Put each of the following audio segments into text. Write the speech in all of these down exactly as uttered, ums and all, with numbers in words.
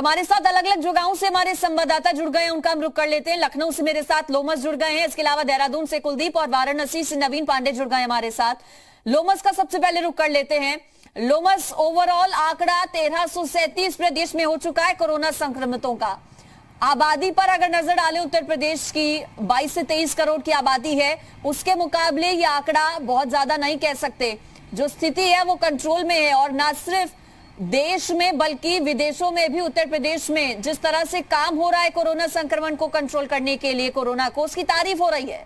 हमारे साथ अलग अलग जगहों से हमारे संवाददाता जुड़ गए हैं, उनका हम रुख कर लेते हैं। लखनऊ से मेरे साथ लोमस जुड़ गए हैं, इसके अलावा देहरादून से कुलदीप और वाराणसी से नवीन पांडे जुड़ गए हमारे साथ। लोमस का सबसे पहले रुख कर लेते हैं। लोमस, ओवरऑल आंकड़ा तेरह सौ सैंतीस प्रदेश में हो चुका है कोरोना संक्रमितों का। आबादी पर अगर नजर डालें, उत्तर प्रदेश की बाईस से तेईस करोड़ की आबादी है, उसके मुकाबले ये आंकड़ा बहुत ज्यादा नहीं कह सकते। जो स्थिति है वो कंट्रोल में है और ना सिर्फ देश में बल्कि विदेशों में भी उत्तर प्रदेश में जिस तरह से काम हो रहा है कोरोना संक्रमण को कंट्रोल करने के लिए, कोरोना को, उसकी तारीफ हो रही है।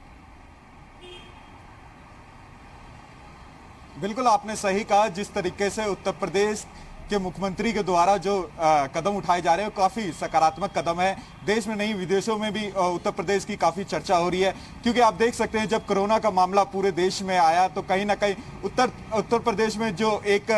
बिल्कुल आपने सही कहा, जिस तरीके से उत्तर प्रदेश के मुख्यमंत्री के द्वारा जो आ, कदम उठाए जा रहे हैं काफ़ी सकारात्मक कदम है। देश में नहीं विदेशों में भी आ, उत्तर प्रदेश की काफ़ी चर्चा हो रही है, क्योंकि आप देख सकते हैं जब कोरोना का मामला पूरे देश में आया तो कहीं ना कहीं उत्तर उत्तर प्रदेश में जो एक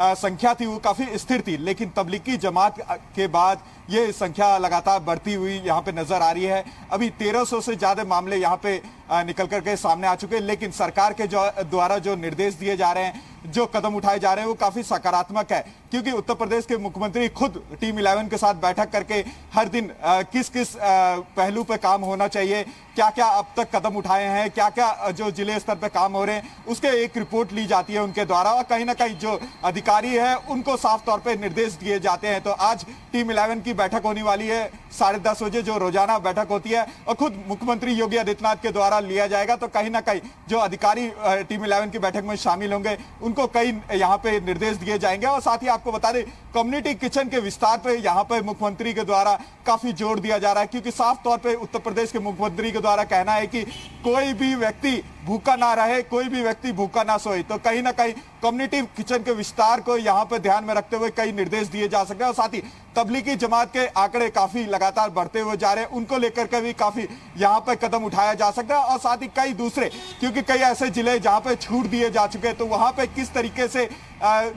आ, संख्या थी वो काफ़ी स्थिर थी, लेकिन तबलीगी जमात के बाद ये संख्या लगातार बढ़ती हुई यहाँ पे नज़र आ रही है। अभी तेरह सौ से ज़्यादा मामले यहाँ पे निकल कर के सामने आ चुके हैं, लेकिन सरकार के जो द्वारा जो निर्देश दिए जा रहे हैं, जो कदम उठाए जा रहे हैं, वो काफ़ी सकारात्मक है, क्योंकि उत्तर प्रदेश के मुख्यमंत्री खुद टीम इलेवन के साथ बैठक करके हर दिन आ, किस किस आ, पहलू पर काम होना चाहिए, क्या क्या अब तक कदम उठाए हैं, क्या क्या जो जिले स्तर पर काम हो रहे हैं, उसके एक रिपोर्ट ली जाती है उनके द्वारा और कहीं ना कहीं जो अधिकारी है उनको साफ तौर पर निर्देश दिए जाते हैं। तो आज टीम इलेवन की बैठक होने वाली है साढ़े दस बजे, जो रोजाना बैठक होती है और खुद मुख्यमंत्री योगी आदित्यनाथ के द्वारा लिया जाएगा। तो कहीं ना कहीं जो अधिकारी टीम इलेवन की बैठक में शामिल होंगे उनको कई यहाँ पे निर्देश दिए जाएंगे। और साथ ही आपको बता दें, कम्युनिटी किचन के विस्तार पे यहाँ पे मुख्यमंत्री के द्वारा काफी जोर दिया जा रहा है, क्योंकि साफ तौर पे उत्तर प्रदेश के मुख्यमंत्री के द्वारा कहना है कि कोई भी व्यक्ति भूखा ना रहे, कोई भी व्यक्ति भूखा ना सोए। तो कहीं ना कहीं कम्युनिटी किचन के विस्तार को यहाँ पे ध्यान में रखते हुए कई निर्देश दिए जा सकते हैं। और साथ ही तबलीगी जमात के आंकड़े काफी लगातार बढ़ते हुए जा रहे हैं, उनको लेकर के भी काफी यहाँ पे कदम उठाया जा सकता है। और साथ ही कई दूसरे, क्योंकि कई ऐसे जिले जहाँ पे छूट दिए जा चुके हैं, तो वहाँ पे किस तरीके से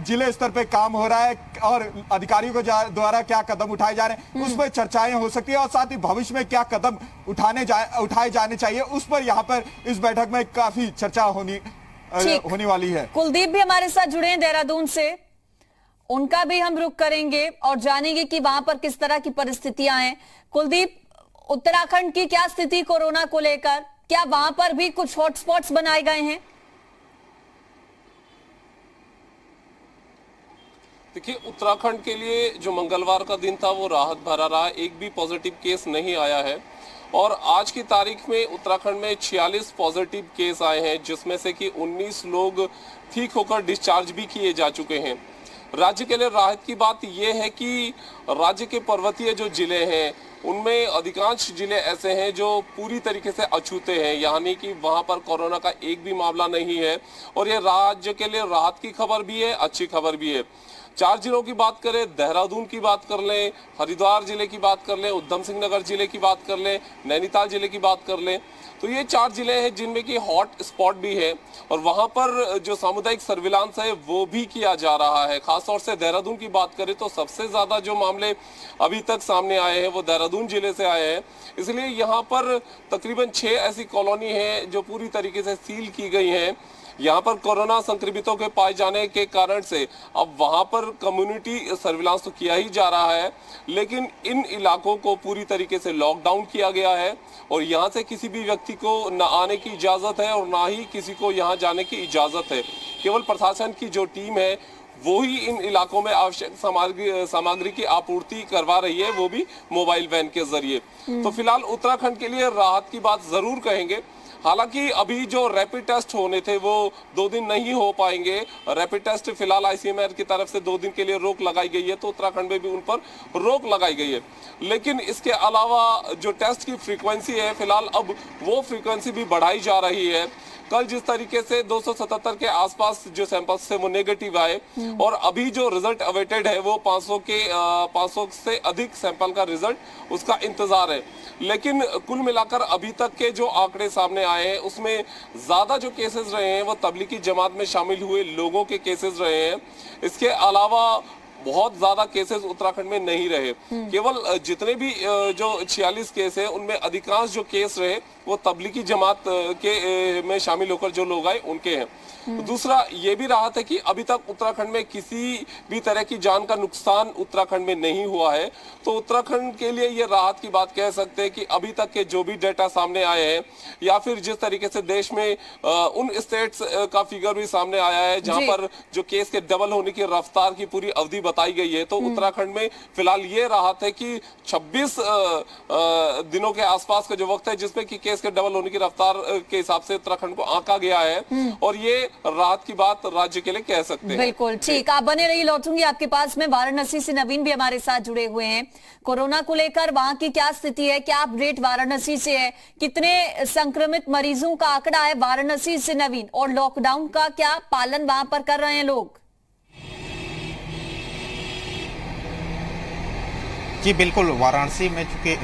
जिले स्तर पे काम हो रहा है और अधिकारियों के द्वारा क्या कदम उठाए जा रहे हैं, उस पर चर्चाएं हो सकती है। और साथ ही भविष्य में क्या कदम उठाने जाए उठाए जाने चाहिए, उस पर यहाँ पर इस बैठक में काफी चर्चा होनी होने वाली है। कुलदीप भी हमारे साथ जुड़े हैं देहरादून से, उनका भी हम रुख करेंगे और जानेंगे कि वहां पर किस तरह की परिस्थितियां हैं। कुलदीप, उत्तराखंड की क्या स्थिति कोरोना को लेकर, क्या वहां पर भी कुछ हॉटस्पॉट्स बनाए गए हैं? देखिए, उत्तराखंड के लिए जो मंगलवार का दिन था वो राहत भरा रहा, एक भी पॉजिटिव केस नहीं आया है और आज की तारीख में उत्तराखंड में छियालीस पॉजिटिव केस आए हैं, जिसमें से कि उन्नीस लोग ठीक होकर डिस्चार्ज भी किए जा चुके हैं। राज्य के लिए राहत की बात यह है कि राज्य के पर्वतीय जो जिले हैं उनमें अधिकांश जिले ऐसे हैं जो पूरी तरीके से अछूते हैं, यानी कि वहां पर कोरोना का एक भी मामला नहीं है और ये राज्य के लिए राहत की खबर भी है, अच्छी खबर भी है। चार जिलों की बात करें, देहरादून की बात कर लें, हरिद्वार जिले की बात कर लें, उधम सिंह नगर जिले की बात कर लें, नैनीताल जिले की बात कर लें, तो ये चार जिले हैं जिनमें कि हॉट स्पॉट भी है और वहाँ पर जो सामुदायिक सर्विलांस है वो भी किया जा रहा है। खासतौर से देहरादून की बात करें तो सबसे ज़्यादा जो मामले अभी तक सामने आए हैं वो देहरादून जिले से आए हैं, इसलिए यहाँ पर तकरीबन छः ऐसी कॉलोनी हैं जो पूरी तरीके से सील की गई हैं। यहाँ पर कोरोना संक्रमितों के पाए जाने के कारण से अब वहाँ पर कम्युनिटी सर्विलांस तो किया ही जा रहा है, लेकिन इन इलाकों को पूरी तरीके से लॉकडाउन किया गया है और यहाँ से किसी भी व्यक्ति को ना आने की इजाज़त है और ना ही किसी को यहाँ जाने की इजाज़त है। केवल प्रशासन की जो टीम है वो ही इन इलाकों में आवश्यक सामग्री सामग्री की आपूर्ति करवा रही है, वो भी मोबाइल वैन के जरिए। तो फिलहाल उत्तराखंड के लिए राहत की बात ज़रूर कहेंगे। हालांकि अभी जो रैपिड टेस्ट होने थे वो दो दिन नहीं हो पाएंगे, रैपिड टेस्ट फिलहाल आई सी एम आर की तरफ से दो दिन के लिए रोक लगाई गई है, तो उत्तराखंड में भी उन पर रोक लगाई गई है। लेकिन इसके अलावा जो टेस्ट की फ्रीक्वेंसी है फिलहाल अब वो फ्रीक्वेंसी भी बढ़ाई जा रही है। कल जिस तरीके से दो सौ सतहत्तर के आसपास जो सैंपल्स थे वो नेगेटिव आए और अभी जो रिजल्ट अवेटेड है वो पाँच सौ के पाँच सौ से अधिक सैंपल का रिजल्ट, उसका इंतजार है। लेकिन कुल मिलाकर अभी तक के जो आंकड़े सामने आए हैं उसमें ज़्यादा जो केसेस रहे हैं वो तबलीगी जमात में शामिल हुए लोगों के केसेस रहे हैं। इसके अलावा बहुत ज्यादा केसेस उत्तराखंड में नहीं रहे। केवल जितने भी जो छियालीस केस है उनमें अधिकांश जो केस रहे वो तबलीगी जमात के में शामिल होकर जो लोग आए उनके हैं। दूसरा ये भी रहा था कि अभी तक उत्तराखंड में किसी भी तरह की जान का नुकसान उत्तराखंड में नहीं हुआ है, तो उत्तराखंड के लिए ये राहत की बात कह सकते हैं कि अभी तक के जो भी डेटा सामने आए हैं या फिर जिस तरीके से देश में उन स्टेट्स का फिगर भी सामने आया है जहां पर जो केस के डबल होने की रफ्तार की पूरी अवधि बताई गई है, तो उत्तराखंड में फिलहाल ये राहत है कि छब्बीस दिनों के आसपास का जो वक्त है जिसमें कि केस के डबल होने की रफ्तार के हिसाब से उत्तराखंड को आंका गया है, और ये राहत की बात राज्य के लिए कह सकते हैं। बिल्कुल ठीक, आप बने रही, लौटूंगी आपके पास में। वाराणसी से नवीन भी हमारे साथ जुड़े हुए हैं। कोरोना को लेकर वहां की क्या स्थिति है, क्या अपडेट वाराणसी से है, कितने संक्रमित मरीजों का आंकड़ा है वाराणसी से नवीन, और लॉकडाउन का क्या पालन वहां पर कर रहे हैं लोग? जी बिल्कुल, वाराणसी में चुके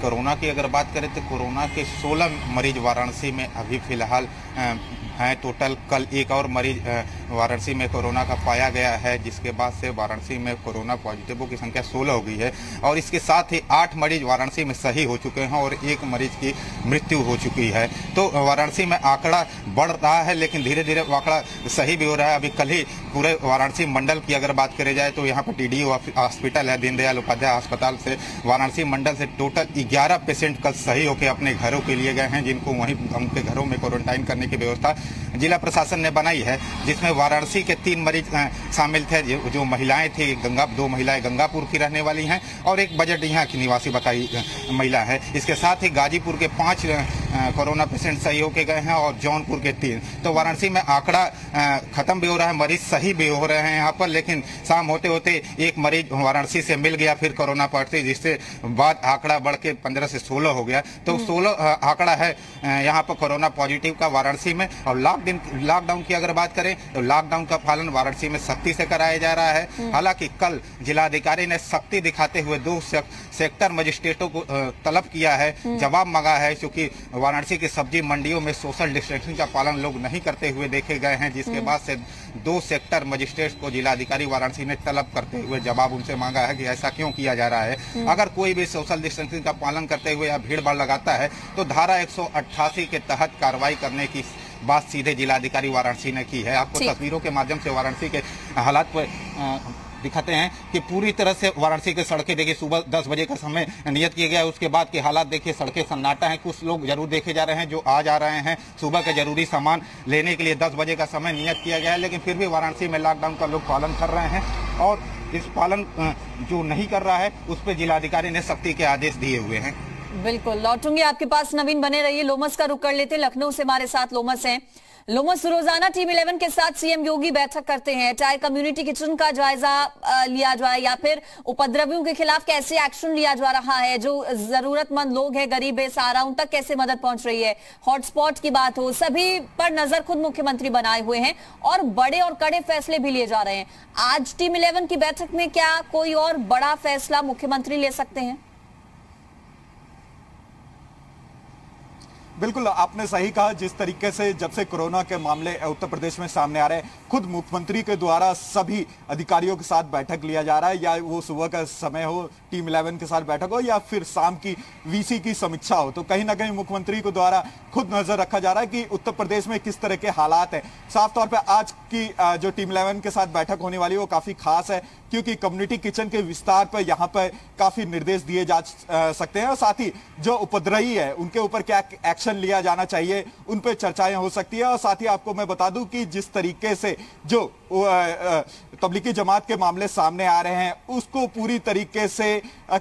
कोरोना की अगर बात करें तो कोरोना के सोलह मरीज वाराणसी में अभी फिलहाल हैं टोटल। कल एक और मरीज वाराणसी में कोरोना का पाया गया है, जिसके बाद से वाराणसी में कोरोना पॉजिटिवों की संख्या सोलह हो गई है, और इसके साथ ही आठ मरीज वाराणसी में सही हो चुके हैं और एक मरीज की मृत्यु हो चुकी है। तो वाराणसी में आंकड़ा बढ़ रहा है, लेकिन धीरे धीरे आंकड़ा सही भी हो रहा है। अभी कल ही पूरे वाराणसी मंडल की अगर बात करी जाए तो यहाँ पर टी डी ओ हॉस्पिटल है, दीनदयाल उपाध्याय अस्पताल से वाराणसी मंडल से टोटल ग्यारह पेशेंट कल सही होकर अपने घरों के लिए गए हैं, जिनको वहीं उनके घरों में क्वारंटाइन करने की व्यवस्था जिला प्रशासन ने बनाई है, जिसमें वाराणसी के तीन मरीज शामिल थे जो महिलाएं थी, गंगा दो महिलाएं गंगापुर की रहने वाली हैं और एक बजट यहाँ की निवासी बताई महिला है। इसके साथ ही गाजीपुर के पांच कोरोना पेशेंट सही होके गए हैं और जौनपुर के तीन। तो वाराणसी में आंकड़ा खत्म भी हो रहा है, मरीज सही भी हो रहे हैं यहाँ पर, लेकिन शाम होते होते एक मरीज वाराणसी से मिल गया फिर कोरोना पॉजिटिव, जिसके बाद आंकड़ा बढ़ के पंद्रह से सोलह हो गया। तो सोलह आंकड़ा है यहाँ पर कोरोना पॉजिटिव का वाराणसी में। और लॉकडाउन लॉकडाउन की अगर बात करें तो लॉकडाउन का पालन वाराणसी में सख्ती से कराया जा रहा है। हालांकि कल जिलाधिकारी ने सख्ती दिखाते हुए दो सेक्टर मजिस्ट्रेटों को तलब किया है, जवाब मांगा है, क्योंकि वाराणसी की सब्जी मंडियों में सोशल डिस्टेंसिंग का पालन लोग नहीं करते हुए देखे गए हैं, जिसके बाद से दो सेक्टर मजिस्ट्रेट को जिलाधिकारी वाराणसी ने तलब करते हुए जवाब उनसे मांगा है कि ऐसा क्यों किया जा रहा है। अगर कोई भी सोशल डिस्टेंसिंग का पालन करते हुए या भीड़ भाड़ लगाता है तो धारा एक सौ अट्ठासी के तहत कार्रवाई करने की बात सीधे जिलाधिकारी वाराणसी ने की है। आपको तस्वीरों के माध्यम से वाराणसी के हालात पर दिखाते हैं कि पूरी तरह से वाराणसी के सड़कें देखिए, सुबह दस बजे का समय नियत किया गया है, उसके बाद के हालात देखिए, सड़कें सन्नाटा हैं। कुछ लोग जरूर देखे जा रहे हैं जो आ जा रहे हैं सुबह के जरूरी सामान लेने के लिए, दस बजे का समय नियत किया गया है, लेकिन फिर भी वाराणसी में लॉकडाउन का लोग पालन कर रहे हैं, और इस पालन जो नहीं कर रहा है उस पर जिलाधिकारी ने सख्ती के आदेश दिए हुए हैं। बिल्कुल, लौटूंगी आपके पास नवीन, बने रहिए। लोमस का रुख कर लेते, लखनऊ से हमारे साथ लोमस हैं। लोमस, रोजाना टीम इलेवन के साथ सीएम योगी बैठक करते हैं, चाहे कम्युनिटी किचन का जायजा लिया जाए या फिर उपद्रवियों के खिलाफ कैसे एक्शन लिया जा रहा है, जो जरूरतमंद लोग हैं, गरीब बेसहारा, उन तक कैसे मदद पहुंच रही है, हॉटस्पॉट की बात हो, सभी पर नजर खुद मुख्यमंत्री बनाए हुए हैं और बड़े और कड़े फैसले भी लिए जा रहे हैं। आज टीम इलेवन की बैठक में क्या कोई और बड़ा फैसला मुख्यमंत्री ले सकते हैं? बिल्कुल, आपने सही कहा। जिस तरीके से जब से कोरोना के मामले उत्तर प्रदेश में सामने आ रहे हैं, खुद मुख्यमंत्री के द्वारा सभी अधिकारियों के साथ बैठक लिया जा रहा है, या वो सुबह का समय हो, टीम इलेवन के साथ बैठक हो, या फिर शाम की वीसी की समीक्षा हो, तो कहीं ना कहीं मुख्यमंत्री के द्वारा खुद नजर रखा जा रहा है कि उत्तर प्रदेश में किस तरह के हालात हैं। साफ तौर पर आज की जो टीम इलेवन के साथ बैठक होने वाली है वो काफ़ी खास है, क्योंकि कम्युनिटी किचन के विस्तार पर यहाँ पर काफ़ी निर्देश दिए जा सकते हैं, और साथ ही जो उपद्रवी है उनके ऊपर क्या एक्शन लिया जाना चाहिए उन पर चर्चाएं हो सकती है। और साथ ही आपको मैं बता दूं कि जिस तरीके से जो तबलीगी जमात के मामले सामने आ रहे हैं, उसको पूरी तरीके से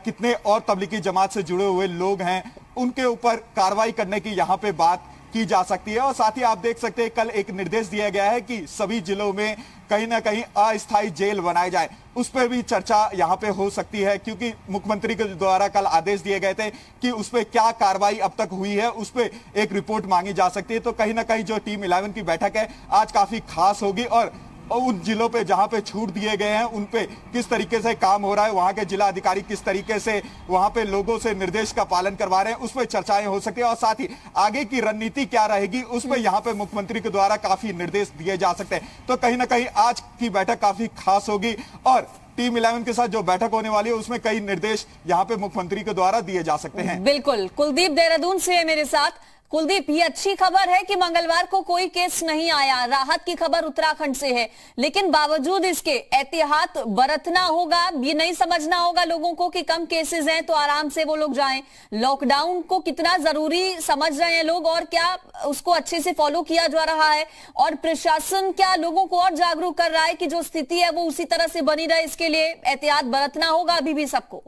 कितने और तबलीगी जमात से जुड़े हुए लोग हैं उनके ऊपर कार्रवाई करने की यहाँ पे बात की जा सकती है। और साथ ही आप देख सकते हैं कल एक निर्देश दिया गया है कि सभी जिलों में कहीं ना कहीं अस्थायी जेल बनाए जाए, उस पर भी चर्चा यहाँ पे हो सकती है, क्योंकि मुख्यमंत्री के द्वारा कल आदेश दिए गए थे कि उस पर क्या कार्रवाई अब तक हुई है, उस पर एक रिपोर्ट मांगी जा सकती है। तो कहीं ना कहीं जो टीम इलेवन की बैठक है आज काफी खास होगी, और और उन जिलों पे जहाँ पे छूट दिए गए हैं उन पे किस तरीके से काम हो रहा है, वहाँ के जिला अधिकारी किस तरीके से वहाँ पे लोगों से निर्देश का पालन करवा रहे हैं, उस पर चर्चाएं हो सकती है। और साथ ही आगे की रणनीति क्या रहेगी उस पर यहाँ पे मुख्यमंत्री के द्वारा काफी निर्देश दिए जा सकते हैं। तो कहीं ना कहीं आज की बैठक काफी खास होगी, और टीम इलेवन के साथ जो बैठक होने वाली है उसमें कई निर्देश यहाँ पे मुख्यमंत्री के द्वारा दिए जा सकते हैं। बिल्कुल, कुलदीप देहरादून से है मेरे साथ। कुलदीप, ये अच्छी खबर है कि मंगलवार को कोई केस नहीं आया, राहत की खबर उत्तराखंड से है, लेकिन बावजूद इसके एहतियात बरतना होगा। ये नहीं समझना होगा लोगों को कि कम केसेस हैं तो आराम से वो लोग जाएं। लॉकडाउन को कितना जरूरी समझ रहे हैं लोग और क्या उसको अच्छे से फॉलो किया जा रहा है, और प्रशासन क्या लोगों को और जागरूक कर रहा है कि जो स्थिति है वो उसी तरह से बनी रहे, इसके लिए एहतियात बरतना होगा अभी भी सबको।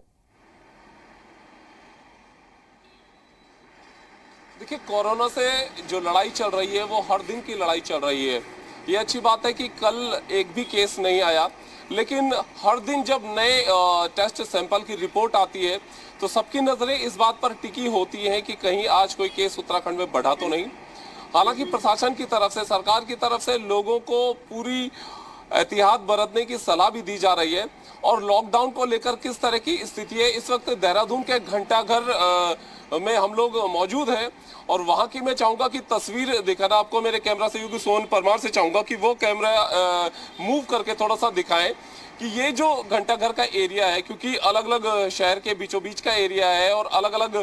देखिए, कोरोना से जो लड़ाई चल रही है वो हर दिन की लड़ाई चल रही है। ये अच्छी बात है कि कल एक भी केस नहीं आया, लेकिन हर दिन जब नए टेस्ट सैंपल की रिपोर्ट आती है तो सबकी नज़रें इस बात पर टिकी होती हैं कि कहीं आज कोई केस उत्तराखंड में बढ़ा तो नहीं। हालांकि प्रशासन की तरफ से, सरकार की तरफ से लोगों को पूरी एहतियात बरतने की सलाह भी दी जा रही है। और लॉकडाउन को लेकर किस तरह की स्थिति है, इस वक्त देहरादून के घंटाघर में हम लोग मौजूद हैं और वहाँ की मैं चाहूँगा कि तस्वीर दिखाना आपको मेरे कैमरा से योगी सोन परमार से चाहूँगा कि वो कैमरा मूव करके थोड़ा सा दिखाएं कि ये जो घंटाघर का एरिया है, क्योंकि अलग अलग शहर के बीचों बीच का एरिया है और अलग अलग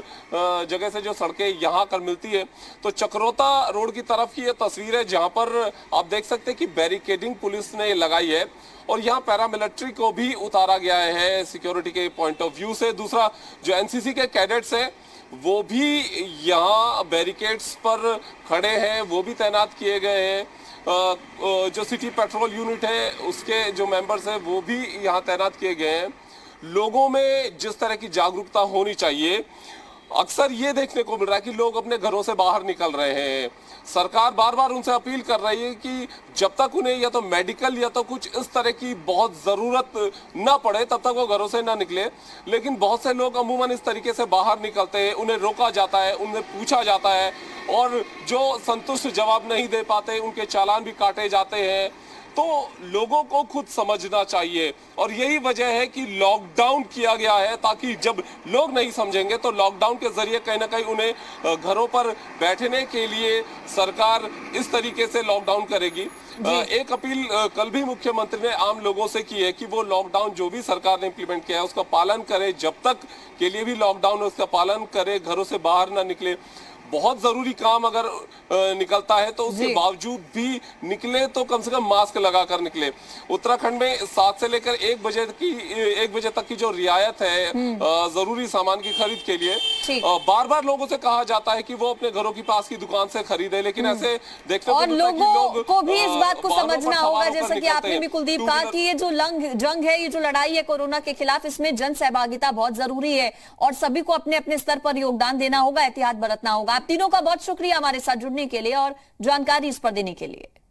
जगह से जो सड़कें यहाँ कर मिलती है, तो चक्रोता रोड की तरफ की ये तस्वीर है जहाँ पर आप देख सकते हैं कि बैरिकेडिंग पुलिस ने लगाई है और यहाँ पैरामिलिट्री को भी उतारा गया है सिक्योरिटी के पॉइंट ऑफ व्यू से। दूसरा, जो एनसीसी के कैडेट्स हैं वो भी यहाँ बैरिकेड्स पर खड़े हैं, वो भी तैनात किए गए हैं। जो सिटी पेट्रोल यूनिट है उसके जो मेंबर्स हैं वो भी यहाँ तैनात किए गए हैं। लोगों में जिस तरह की जागरूकता होनी चाहिए, अक्सर ये देखने को मिल रहा है कि लोग अपने घरों से बाहर निकल रहे हैं। सरकार बार बार उनसे अपील कर रही है कि जब तक उन्हें या तो मेडिकल या तो कुछ इस तरह की बहुत ज़रूरत ना पड़े तब तक वो घरों से ना निकले, लेकिन बहुत से लोग अमूमन इस तरीके से बाहर निकलते हैं, उन्हें रोका जाता है, उन्हें पूछा जाता है और जो संतुष्ट जवाब नहीं दे पाते उनके चालान भी काटे जाते हैं। तो लोगों को खुद समझना चाहिए और यही वजह है कि लॉकडाउन किया गया है, ताकि जब लोग नहीं समझेंगे तो लॉकडाउन के जरिए कहीं ना कहीं उन्हें घरों पर बैठने के लिए सरकार इस तरीके से लॉकडाउन करेगी। एक अपील कल भी मुख्यमंत्री ने आम लोगों से की है कि वो लॉकडाउन जो भी सरकार ने इम्प्लीमेंट किया है उसका पालन करें, जब तक के लिए भी लॉकडाउन है उसका पालन करें, घरों से बाहर ना निकले। बहुत जरूरी काम अगर निकलता है तो उसके बावजूद भी निकले तो कम से कम मास्क लगाकर निकले। उत्तराखंड में सात से लेकर एक बजे की एक बजे तक की जो रियायत है जरूरी सामान की खरीद के लिए, बार बार लोगों से कहा जाता है कि वो अपने घरों के पास की दुकान से खरीदे, लेकिन ऐसे देखते और लोगों को भी इस बात को समझना होगा, जैसा की आपने भी कुलदीप कहा कि ये जो जंग है, ये जो लड़ाई है कोरोना के खिलाफ, इसमें जन सहभागिता बहुत जरूरी है और सभी को अपने अपने स्तर पर योगदान देना होगा, एहतियात बरतना होगा। आप तीनों का बहुत शुक्रिया हमारे साथ जुड़ने के लिए और जानकारी इस पर देने के लिए।